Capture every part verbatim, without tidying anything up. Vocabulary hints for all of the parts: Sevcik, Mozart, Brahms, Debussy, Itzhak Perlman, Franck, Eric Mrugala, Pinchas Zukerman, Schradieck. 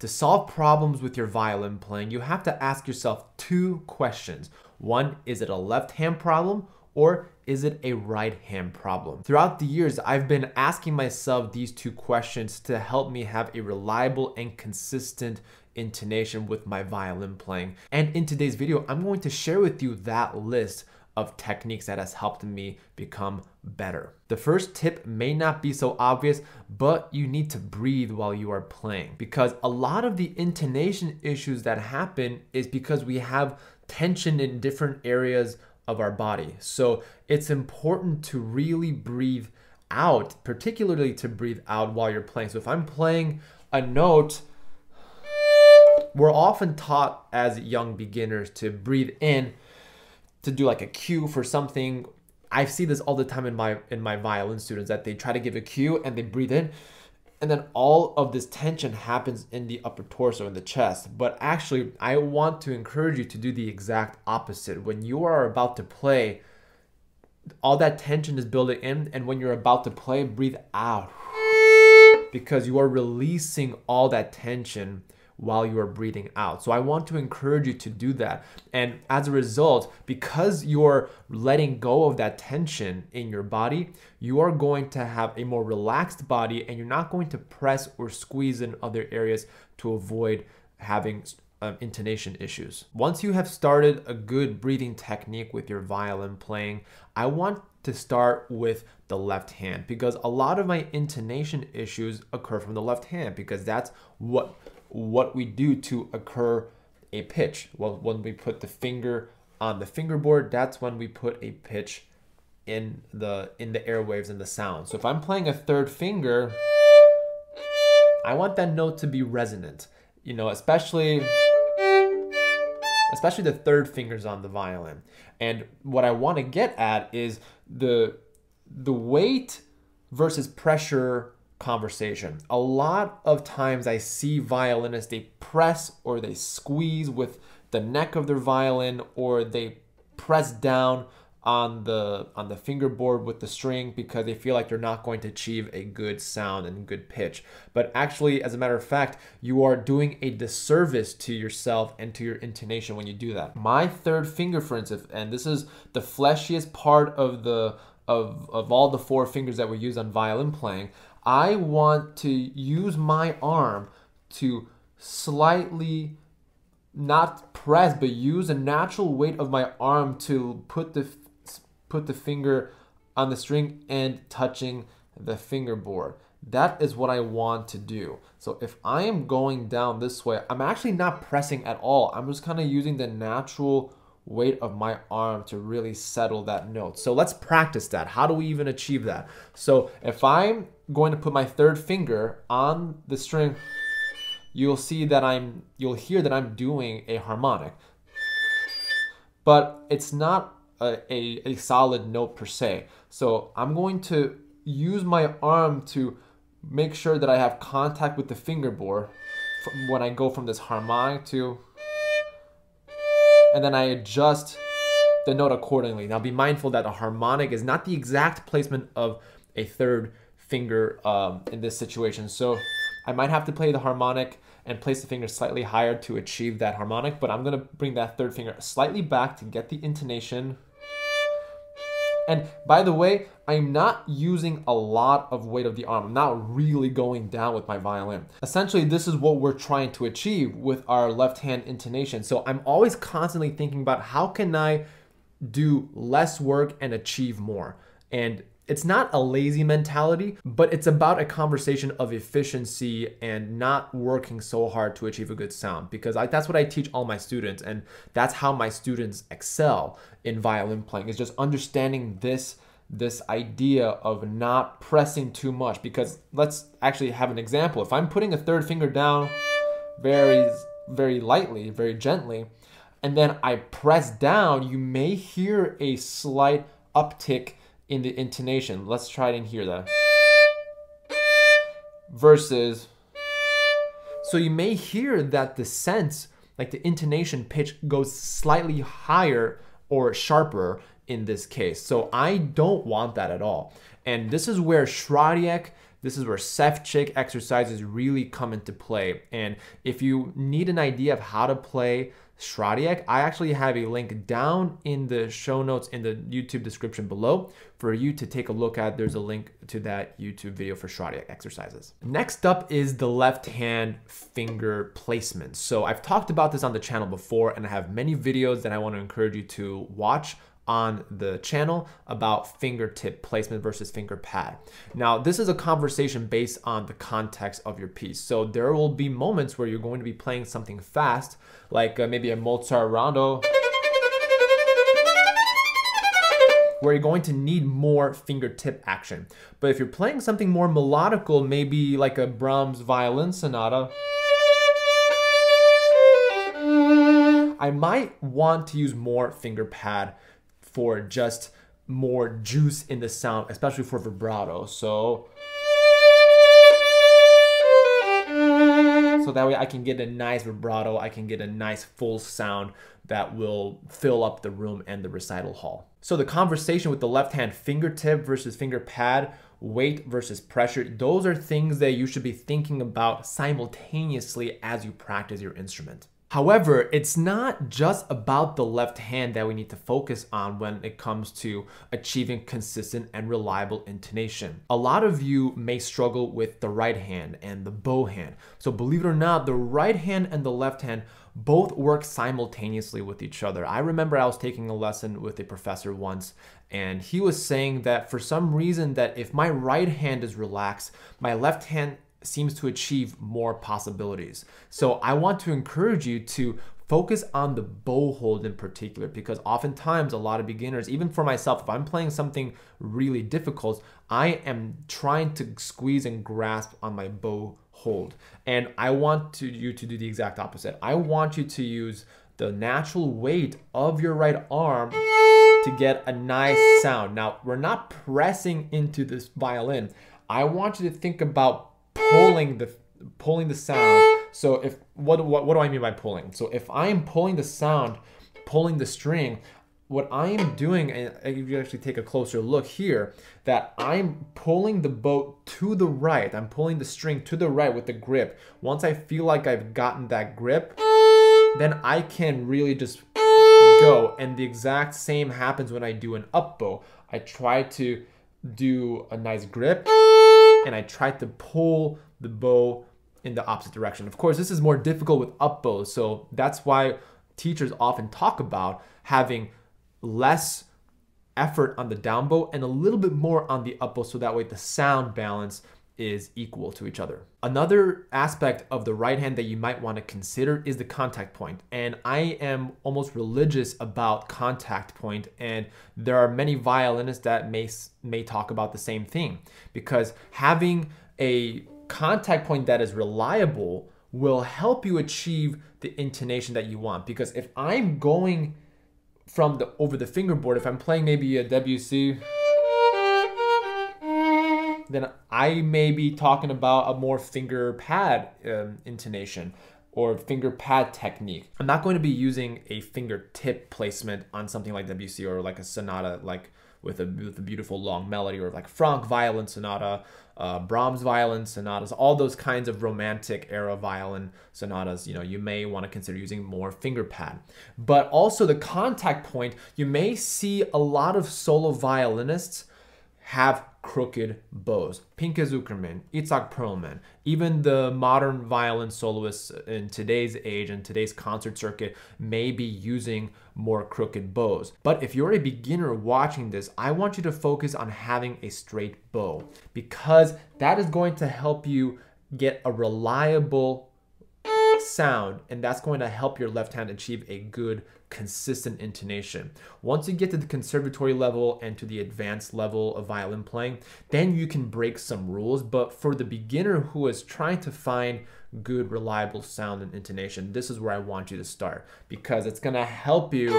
to solve problems with your violin playing, you have to ask yourself two questions. One, is it a left hand problem or is it a right hand problem? Throughout the years, I've been asking myself these two questions to help me have a reliable and consistent intonation with my violin playing. And in today's video, I'm going to share with you that list of techniques that has helped me become better. The first tip may not be so obvious, but you need to breathe while you are playing, because a lot of the intonation issues that happen is because we have tension in different areas of our body. So it's important to really breathe out, particularly to breathe out while you're playing. So if I'm playing a note, we're often taught as young beginners to breathe in, to do like a cue for something. I see this all the time in my in my violin students, that they try to give a cue and they breathe in, and then all of this tension happens in the upper torso, in the chest. But actually, I want to encourage you to do the exact opposite. When you are about to play, all that tension is building in, and when you're about to play, breathe out, because you are releasing all that tension while you are breathing out. So I want to encourage you to do that. And as a result, because you're letting go of that tension in your body, you are going to have a more relaxed body, and you're not going to press or squeeze in other areas to avoid having um, intonation issues. Once you have started a good breathing technique with your violin playing, I want to start with the left hand, because a lot of my intonation issues occur from the left hand, because that's what what we do to occur a pitch. Well, when we put the finger on the fingerboard, that's when we put a pitch in the in the airwaves and the sound. So if I'm playing a third finger, I want that note to be resonant, you know, especially especially the third fingers on the violin. And what I want to get at is the the weight versus pressure conversation. A lot of times I see violinists, they press or they squeeze with the neck of their violin, or they press down on the on the fingerboard with the string, because they feel like they're not going to achieve a good sound and good pitch. But actually, as a matter of fact, you are doing a disservice to yourself and to your intonation when you do that. My third finger, for instance, and this is the fleshiest part of the of of all the four fingers that we use on violin playing, I want to use my arm to slightly, not press, but use a natural weight of my arm to put the put the finger on the string and touching the fingerboard. That is what I want to do. So if I am going down this way, I'm actually not pressing at all. I'm just kind of using the natural weight of my arm to really settle that note. So let's practice that. How do we even achieve that? So if I'm going to put my third finger on the string, you'll see that I'm, you'll hear that I'm doing a harmonic, but it's not a, a, a solid note per se. So I'm going to use my arm to make sure that I have contact with the fingerboard when I go from this harmonic to, and then I adjust the note accordingly. Now be mindful that a harmonic is not the exact placement of a third finger um, in this situation. So I might have to play the harmonic and place the finger slightly higher to achieve that harmonic, but I'm gonna bring that third finger slightly back to get the intonation. And by the way, I'm not using a lot of weight of the arm. I'm not really going down with my violin. Essentially, this is what we're trying to achieve with our left hand intonation. So I'm always constantly thinking about how can I do less work and achieve more. And it's not a lazy mentality, but it's about a conversation of efficiency and not working so hard to achieve a good sound, because I, that's what I teach all my students, and that's how my students excel in violin playing, is just understanding this, this idea of not pressing too much. Because let's actually have an example. If I'm putting a third finger down very, very lightly, very gently, and then I press down, you may hear a slight uptick in the intonation. Let's try it and hear that. Versus, so you may hear that the sense, like the intonation pitch, goes slightly higher or sharper in this case. So I don't want that at all. And this is where Schradieck This is where Sevcik exercises really come into play. And if you need an idea of how to play Schradieck, I actually have a link down in the show notes in the YouTube description below for you to take a look at. There's a link to that YouTube video for Schradieck exercises. Next up is the left hand finger placement. So I've talked about this on the channel before, and I have many videos that I want to encourage you to watch on the channel about fingertip placement versus finger pad. Now, this is a conversation based on the context of your piece. So there will be moments where you're going to be playing something fast, like uh, maybe a Mozart rondo, where you're going to need more fingertip action. But if you're playing something more melodical, maybe like a Brahms violin sonata, I might want to use more finger pad for just more juice in the sound, especially for vibrato. So, so that way I can get a nice vibrato, I can get a nice full sound that will fill up the room and the recital hall. So the conversation with the left hand fingertip versus finger pad, weight versus pressure, those are things that you should be thinking about simultaneously as you practice your instrument. However, it's not just about the left hand that we need to focus on when it comes to achieving consistent and reliable intonation. A lot of you may struggle with the right hand and the bow hand. So believe it or not, the right hand and the left hand both work simultaneously with each other. I remember I was taking a lesson with a professor once, and he was saying that for some reason that if my right hand is relaxed, my left hand seems to achieve more possibilities. So I want to encourage you to focus on the bow hold in particular, because oftentimes a lot of beginners, even for myself, if I'm playing something really difficult, I am trying to squeeze and grasp on my bow hold. And I want to, you to do the exact opposite. I want you to use the natural weight of your right arm to get a nice sound. Now, we're not pressing into this violin. I want you to think about pulling the pulling the sound. So if what, what what do I mean by pulling? So if I am pulling the sound, pulling the string, what I am doing, and if you actually take a closer look here, that I'm pulling the bow to the right. I'm pulling the string to the right with the grip. Once I feel like I've gotten that grip, then I can really just go. And the exact same happens when I do an up bow. I try to do a nice grip, and I tried to pull the bow in the opposite direction. Of course, this is more difficult with up bows, so that's why teachers often talk about having less effort on the down bow and a little bit more on the up bow, so that way the sound balance is equal to each other. Another aspect of the right hand that you might want to consider is the contact point. And I am almost religious about contact point, and there are many violinists that may, may talk about the same thing, because having a contact point that is reliable will help you achieve the intonation that you want. Because if I'm going from the over the fingerboard, if I'm playing maybe a Debussy, then I may be talking about a more finger pad um, intonation or finger pad technique. I'm not going to be using a fingertip placement on something like Debussy or like a sonata, like with a, with a beautiful long melody, or like Franck violin sonata, uh, Brahms violin sonatas, all those kinds of romantic era violin sonatas. You know, you may want to consider using more finger pad. But also the contact point, you may see a lot of solo violinists have crooked bows. Pinchas Zukerman, Itzhak Perlman, even the modern violin soloists in today's age and today's concert circuit may be using more crooked bows. But if you're a beginner watching this, I want you to focus on having a straight bow, because that is going to help you get a reliable sound, and that's going to help your left hand achieve a good consistent intonation. Once you get to the conservatory level and to the advanced level of violin playing, then you can break some rules. But for the beginner who is trying to find good, reliable sound and intonation, this is where I want you to start, because it's going to help you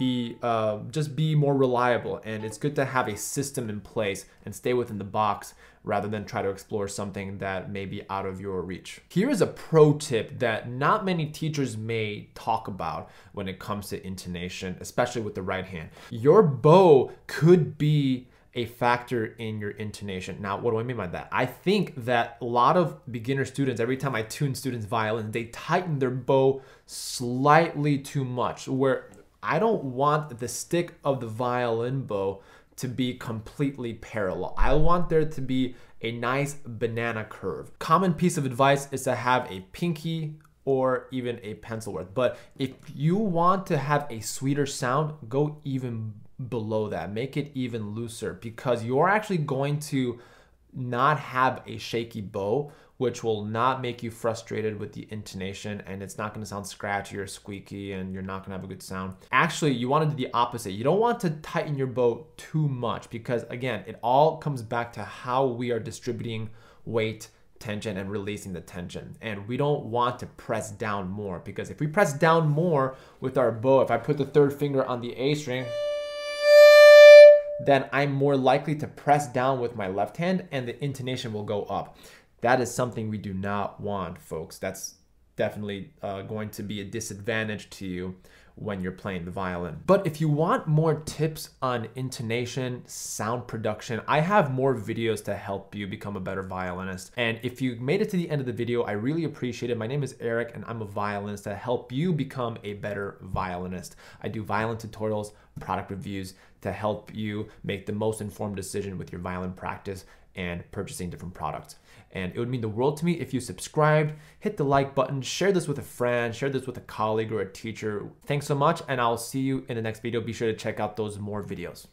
be uh, just be more reliable. And it's good to have a system in place and stay within the box, rather than try to explore something that may be out of your reach. Here is a pro tip that not many teachers may talk about when it comes to intonation, especially with the right hand. Your bow could be a factor in your intonation. Now, what do I mean by that? I think that a lot of beginner students, every time I tune students' violins, they tighten their bow slightly too much, where I don't want the stick of the violin bow to be completely parallel. I want there to be a nice banana curve. Common piece of advice is to have a pinky or even a pencil width, but if you want to have a sweeter sound, go even below that, make it even looser, because you're actually going to not have a shaky bow, which will not make you frustrated with the intonation, and it's not gonna sound scratchy or squeaky, and you're not gonna have a good sound. Actually, you wanna do the opposite. You don't want to tighten your bow too much, because again, it all comes back to how we are distributing weight, tension, and releasing the tension. And we don't want to press down more, because if we press down more with our bow, if I put the third finger on the A string, then I'm more likely to press down with my left hand and the intonation will go up. That is something we do not want, folks. That's definitely uh, going to be a disadvantage to you when you're playing the violin. But if you want more tips on intonation, sound production, I have more videos to help you become a better violinist. And if you made it to the end of the video, I really appreciate it. My name is Eric and I'm a violinist to help you become a better violinist. I do violin tutorials, product reviews to help you make the most informed decision with your violin practice and purchasing different products. And it would mean the world to me if you subscribed, hit the like button, share this with a friend, share this with a colleague or a teacher. Thanks so much, and I'll see you in the next video. Be sure to check out those more videos.